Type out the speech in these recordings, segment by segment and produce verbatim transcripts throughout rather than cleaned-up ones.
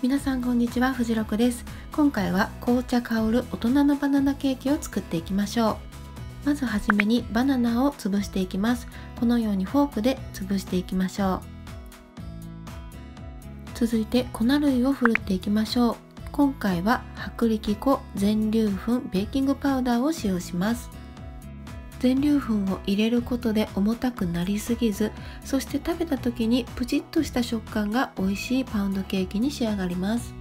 皆さんこんにちは、フジロクです。今回は紅茶香る大人のバナナケーキを作っていきましょう。まずはじめにバナナを潰していきます。このようにフォークで潰していきましょう。続いて粉類をふるっていきましょう。今回は薄力粉、全粒粉、ベーキングパウダーを使用します。全粒粉を入れることで重たくなりすぎず、そして食べた時にプチッとした食感が美味しいパウンドケーキに仕上がります。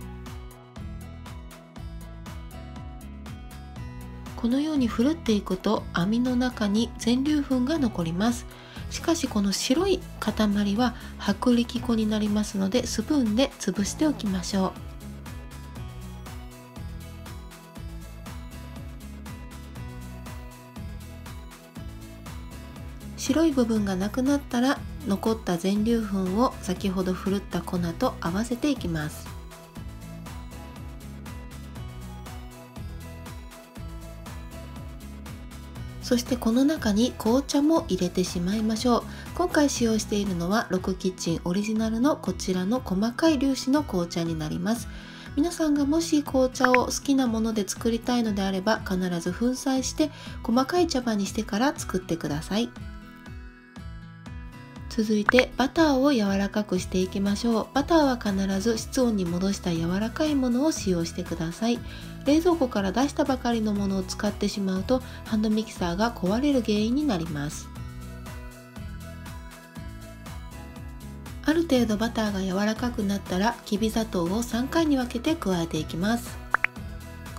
このようにふるっていくと網の中に全粒粉が残ります。しかしこの白い塊は薄力粉になりますので、スプーンで潰しておきましょう。白い部分がなくなったら、残った全粒粉を先ほどふるった粉と合わせていきます。そしてこの中に紅茶も入れてしまいましょう。今回使用しているのはロクキッチンオリジナルのこちらの細かい粒子の紅茶になります。皆さんがもし紅茶を好きなもので作りたいのであれば、必ず粉砕して細かい茶葉にしてから作ってください。続いてバターを柔らかくしていきましょう。バターは必ず室温に戻した柔らかいものを使用してください。冷蔵庫から出したばかりのものを使ってしまうと、ハンドミキサーが壊れる原因になります。ある程度バターが柔らかくなったら、きび砂糖をさんかいに分けて加えていきます。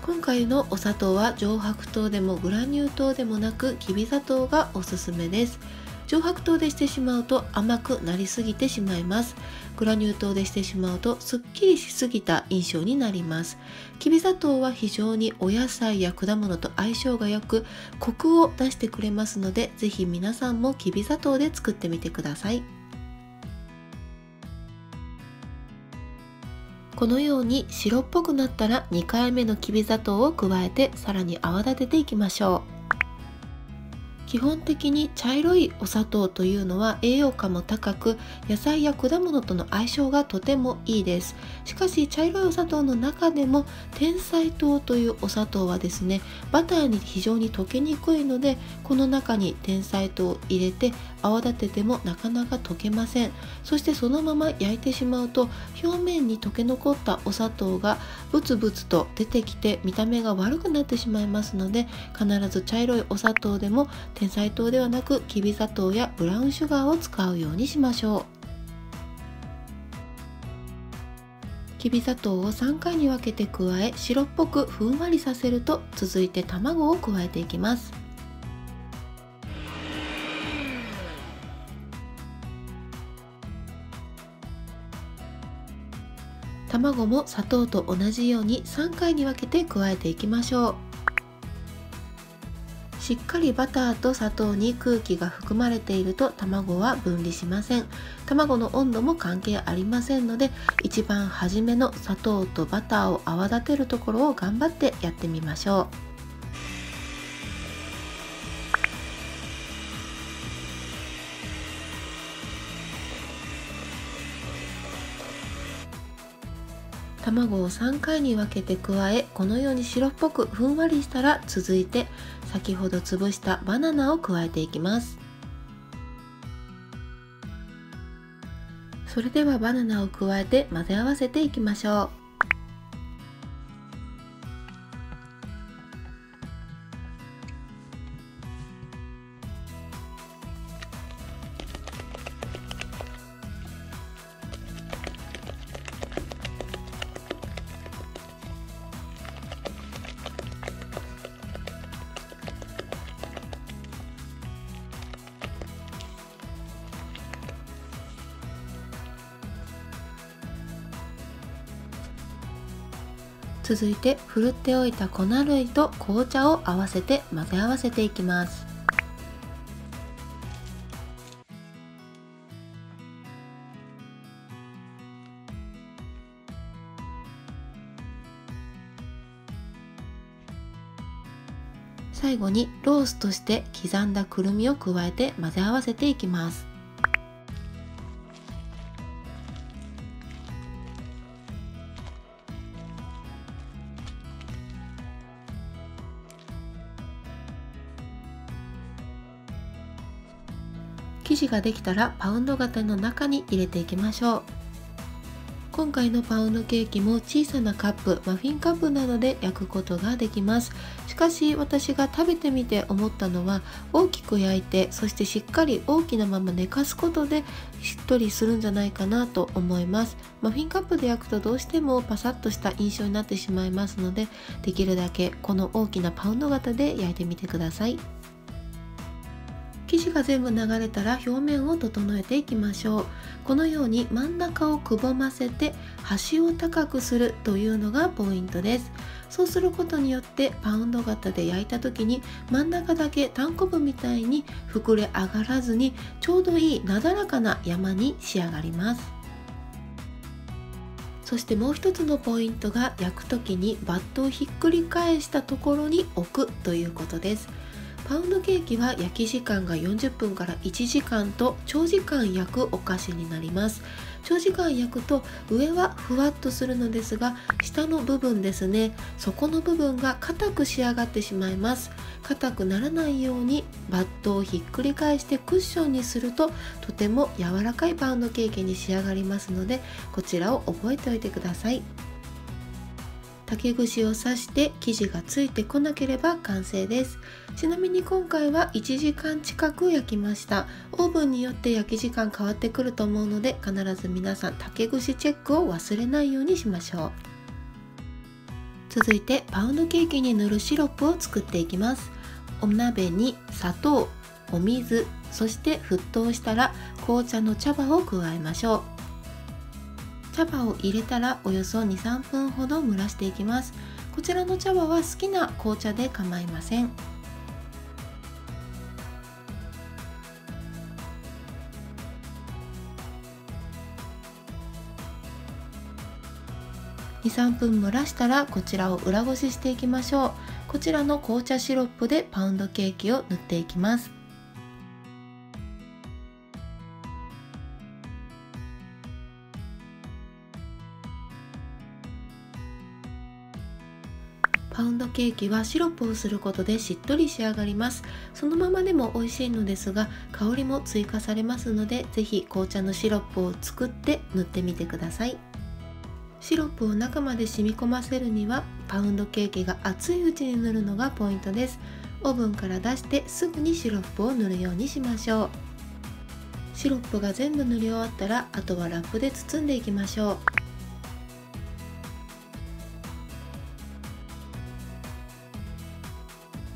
今回のお砂糖は上白糖でもグラニュー糖でもなく、きび砂糖がおすすめです。上白糖でしてしまうと甘くなりすぎてしまいます。グラニュー糖でしてしまうとすっきりしすぎた印象になります。きび砂糖は非常にお野菜や果物と相性が良く、コクを出してくれますので、是非皆さんもきび砂糖で作ってみてください。このように白っぽくなったら、にかいめのきび砂糖を加えてさらに泡立てていきましょう。基本的に茶色いお砂糖というのは栄養価も高く、野菜や果物との相性がとてもいいです。しかし茶色いお砂糖の中でも甜菜糖というお砂糖はですね、バターに非常に溶けにくいので、この中に甜菜糖を入れて泡立ててもなかなか溶けません。そしてそのまま焼いてしまうと、表面に溶け残ったお砂糖がブツブツと出てきて見た目が悪くなってしまいますので、必ず茶色いお砂糖でも甜菜糖ではなく、きび砂糖やブラウンシュガーを使うようにしましょう。きび砂糖をさんかいに分けて加え、白っぽくふんわりさせると、続いて卵を加えていきます。卵も砂糖と同じようにさんかいに分けて加えていきましょう。しっかりバターと砂糖に空気が含まれていると卵は分離しません。卵の温度も関係ありませんので、一番初めの砂糖とバターを泡立てるところを頑張ってやってみましょう。卵をさんかいに分けて加え、このように白っぽくふんわりしたら、続いて先ほど潰したバナナを加えていきます。それではバナナを加えて混ぜ合わせていきましょう。続いてふるっておいた粉類と紅茶を合わせて混ぜ合わせていきます。最後にローストして刻んだくるみを加えて混ぜ合わせていきます。生地ができたらパウンド型の中に入れていきましょう。今回のパウンドケーキも小さなカップ、マフィンカップなどで焼くことができます。しかし私が食べてみて思ったのは、大きく焼いて、そしてしっかり大きなまま寝かすことでしっとりするんじゃないかなと思います。マフィンカップで焼くとどうしてもパサッとした印象になってしまいますので、できるだけこの大きなパウンド型で焼いてみてください。生地が全部流れたら表面を整えていきましょう。このように真ん中をくぼませて端を高くするというのがポイントです。そうすることによってパウンド型で焼いた時に真ん中だけたんこぶみたいに膨れ上がらずに、ちょうどいいなだらかな山に仕上がります。そしてもう一つのポイントが、焼く時にバットをひっくり返したところに置くということです。パウンドケーキは焼き時間がよんじゅっぷんからいちじかんと長時間焼くお菓子になります。長時間焼くと上はふわっとするのですが、下の部分ですね、底の部分が硬く仕上がってしまいます。硬くならないようにバットをひっくり返してクッションにすると、とても柔らかいパウンドケーキに仕上がりますので、こちらを覚えておいてください。竹串を刺して生地がついてこなければ完成です。ちなみに今回はいちじかん近く焼きました。オーブンによって焼き時間変わってくると思うので、必ず皆さん竹串チェックを忘れないようにしましょう。続いてパウンドケーキに塗るシロップを作っていきます。お鍋に砂糖、お水、そして沸騰したら紅茶の茶葉を加えましょう。茶葉を入れたらおよそ にさん 分ほど蒸らしていきます。こちらの茶葉は好きな紅茶で構いません。にさんぷん蒸らしたらこちらを裏ごししていきましょう。こちらの紅茶シロップでパウンドケーキを塗っていきます。パウンドケーキはシロップをすることでしっとり仕上がります。そのままでも美味しいのですが、香りも追加されますので、ぜひ紅茶のシロップを作って塗ってみてください。シロップを中まで染み込ませるには、パウンドケーキが熱いうちに塗るのがポイントです。オーブンから出してすぐにシロップを塗るようにしましょう。シロップが全部塗り終わったら、あとはラップで包んでいきましょう。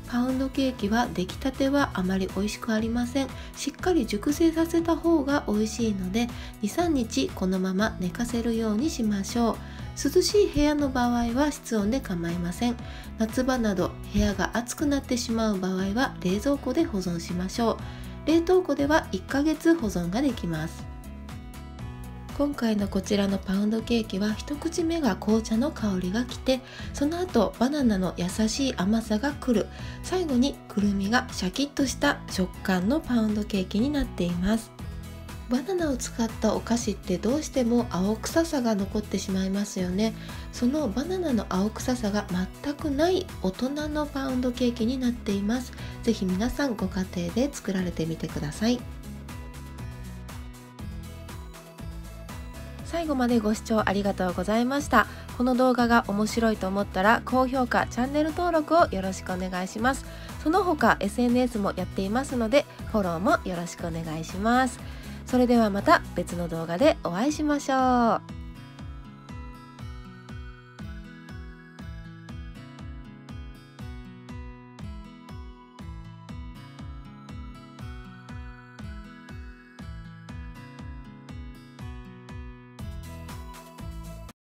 パウンドケーキは出来たてはあまり美味しくありません。しっかり熟成させた方が美味しいので、にさんにちこのまま寝かせるようにしましょう。涼しい部屋の場合は室温で構いません。夏場など部屋が暑くなってしまう場合は冷蔵庫で保存しましょう。冷凍庫ではいっかげつ保存ができます。今回のこちらのパウンドケーキは一口目が紅茶の香りが来て、その後バナナの優しい甘さが来る、最後にくるみがシャキッとした食感のパウンドケーキになっています。バナナを使ったお菓子ってどうしても青臭さが残ってしまいますよね。そのバナナの青臭さが全くない大人のパウンドケーキになっています。ぜひ皆さんご家庭で作られてみてください。最後までご視聴ありがとうございました。この動画が面白いと思ったら高評価、チャンネル登録をよろしくお願いします。その他 エスエヌエス もやっていますので、フォローもよろしくお願いします。それではまた別の動画でお会いしましょう。